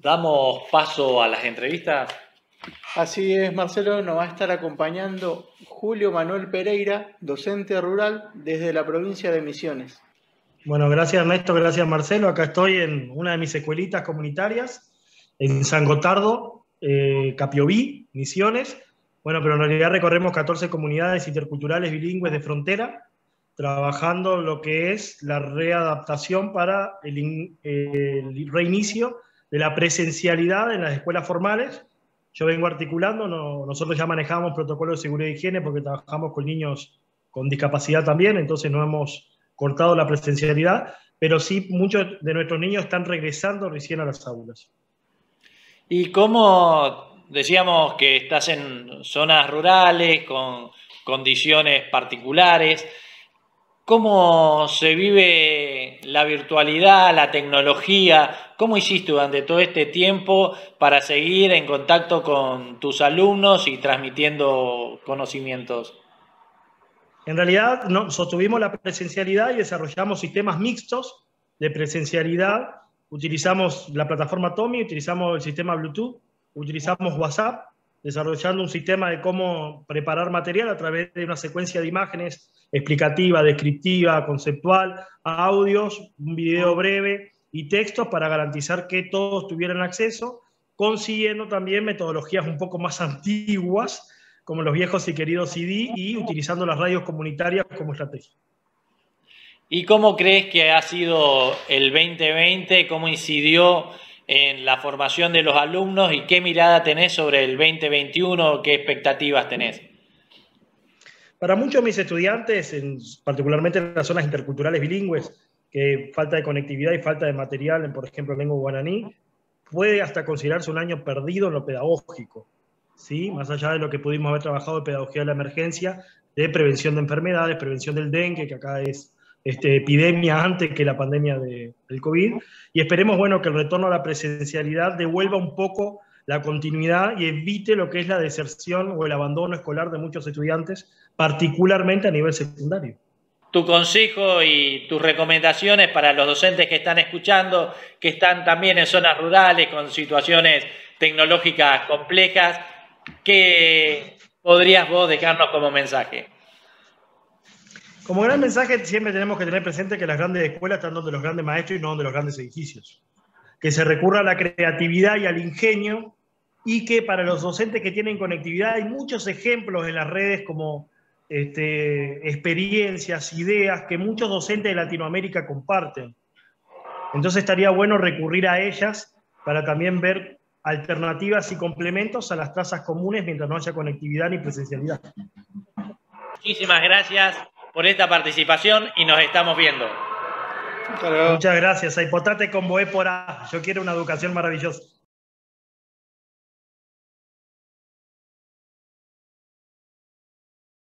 Damos paso a las entrevistas. Así es, Marcelo, nos va a estar acompañando Julio Manuel Pereyra, docente rural desde la provincia de Misiones. Bueno, gracias Ernesto, gracias Marcelo. Acá estoy en una de mis escuelitas comunitarias, en San Gotardo, Capiobí, Misiones. Bueno, pero en realidad recorremos 14 comunidades interculturales bilingües de frontera, trabajando lo que es la readaptación para el reinicio de la presencialidad en las escuelas formales. Yo vengo articulando, nosotros ya manejamos protocolos de seguridad y higiene porque trabajamos con niños con discapacidad también, entonces no hemos cortado la presencialidad, pero sí muchos de nuestros niños están regresando recién a las aulas. Y como decíamos que estás en zonas rurales, con condiciones particulares, ¿cómo se vive la virtualidad, la tecnología? ¿Cómo hiciste durante todo este tiempo para seguir en contacto con tus alumnos y transmitiendo conocimientos? En realidad sostuvimos la presencialidad y desarrollamos sistemas mixtos de presencialidad. Utilizamos la plataforma Tomi, utilizamos el sistema Bluetooth, utilizamos WhatsApp, desarrollando un sistema de cómo preparar material a través de una secuencia de imágenes explicativa, descriptiva, conceptual, audios, un video breve y textos para garantizar que todos tuvieran acceso, consiguiendo también metodologías un poco más antiguas, como los viejos y queridos CD, y utilizando las radios comunitarias como estrategia. ¿Y cómo crees que ha sido el 2020? ¿Cómo incidió en la formación de los alumnos y qué mirada tenés sobre el 2021, qué expectativas tenés? Para muchos de mis estudiantes, particularmente en las zonas interculturales bilingües, que falta de conectividad y falta de material, por ejemplo, en lengua guaraní, puede hasta considerarse un año perdido en lo pedagógico, ¿sí? Más allá de lo que pudimos haber trabajado de pedagogía de la emergencia, de prevención de enfermedades, prevención del dengue, que acá es epidemia antes que la pandemia del COVID, y esperemos, bueno, que el retorno a la presencialidad devuelva un poco la continuidad y evite lo que es la deserción o el abandono escolar de muchos estudiantes, particularmente a nivel secundario. Tu consejo y tus recomendaciones para los docentes que están escuchando, que están también en zonas rurales, con situaciones tecnológicas complejas, ¿qué podrías vos dejarnos como mensaje? Como gran mensaje siempre tenemos que tener presente que las grandes escuelas están donde los grandes maestros y no donde los grandes edificios. Que se recurra a la creatividad y al ingenio, y que para los docentes que tienen conectividad hay muchos ejemplos en las redes como experiencias, ideas que muchos docentes de Latinoamérica comparten. Entonces estaría bueno recurrir a ellas para también ver alternativas y complementos a las tasas comunes mientras no haya conectividad ni presencialidad. Muchísimas gracias por esta participación y nos estamos viendo. Muchas gracias. Hipotate con Boé por A. Yo quiero una educación maravillosa.